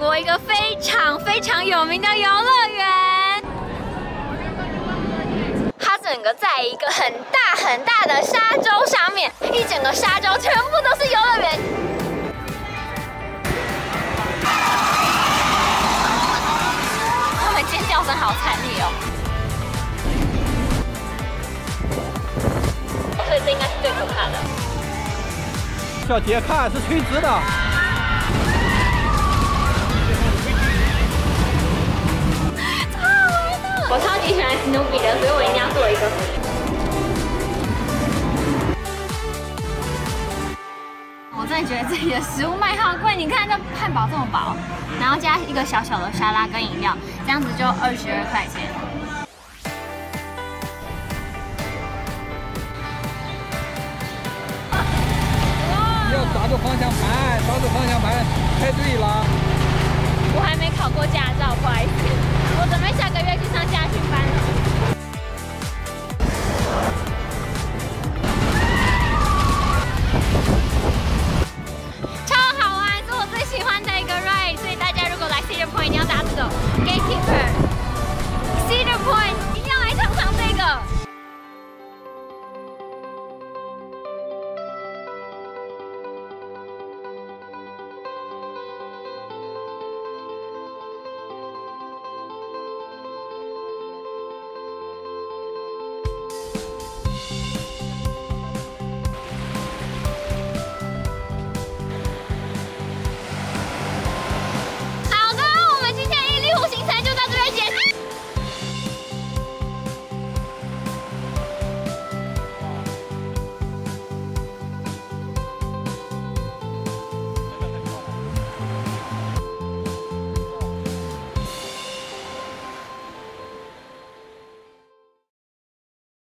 国一个非常非常有名的游乐园。它整个在一个很大很大的沙洲上面，一整个沙洲全部都是游乐园。 叫声好惨烈哦！所以这应该是最可怕的。小杰，看是垂直的。我超级喜欢史努比的，所以我一定要做一个。我真的觉得这里的食物卖好贵，你看这汉堡这么薄。 然后加一个小小的沙拉跟饮料，这样子就22块钱。你要抓住方向盘，抓住方向盘，猜对了。我还没考过驾照，不好意思，我准备下个月去上驾训班了。